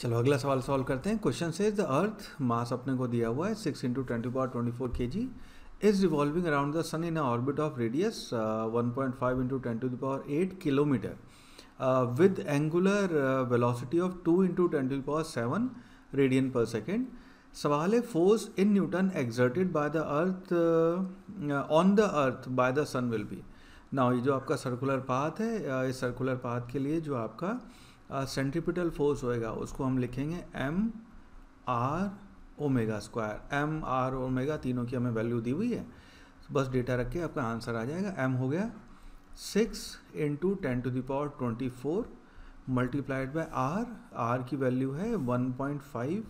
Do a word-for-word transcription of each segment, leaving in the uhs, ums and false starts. चलो अगला सवाल सॉल्व करते हैं। क्वेश्चन से द अर्थ मास अपने को दिया हुआ है six into ten to power twenty four kg is revolving around the sun in orbit of radius one point five into ten to the power eight kilometre with angular velocity of two into ten to the power seven radian per second. सवाल है force in newton exerted by the earth on the earth by the sun will be. Now ये जो आपका circular path है, इस circular path के लिए जो आपका सेंट्रीपिटल फोर्स होएगा उसको हम लिखेंगे M R omega square. M R omega तीनों की हमें वैल्यू दी हुई है, बस डेटा रख के आपका आंसर आ जाएगा। एम हो गया six into ten to the power twenty four multiplied by R, R की वैल्यू है one point five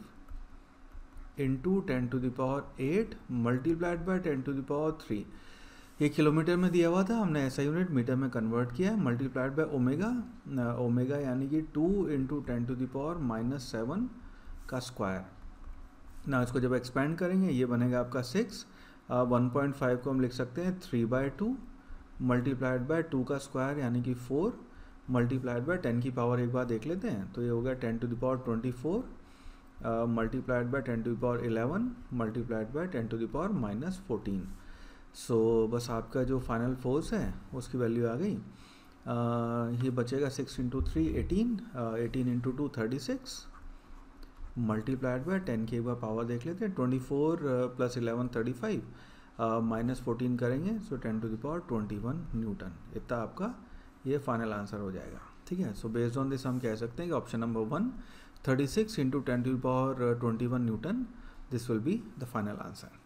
into ten to the power eight multiplied by ten to the power three. ये kilometre में दिया हुआ था, हमने ऐसा यूनिट मीटर में कन्वर्ट किया, मल्टीप्लाइड बाय ओमेगा, ओमेगा यानी कि two into ten to the power minus seven का स्क्वायर। ना इसको जब एक्सपेंड करेंगे ये बनेगा आपका सिक्स, वन पॉइंट फाइव को हम लिख सकते हैं three by two multiplied by two का स्क्वायर यानी कि फोर मल्टीप्लाइड बाय टेन की पावर एक बार देख लेते हैं तो ये हो गया ten to the power twenty four multiplied by ten to the power eleven multiplied by ten to the power minus fourteen. So बस आपका जो फाइनल फोर्स है उसकी वैल्यू आ गई। uh, ये बचेगा six into three eighteen, eighteen into two thirty six multiplied by ten की एक बार पावर देख लेते हैं twenty four plus eleven thirty five minus fourteen करेंगे so ten to the power twenty one newton. इतना आपका ये फाइनल आंसर हो जाएगा, ठीक है। सो बेस्ड ऑन दिस हम कह सकते हैं कि option number one thirty six into ten to the power twenty one newton, this will be the final answer.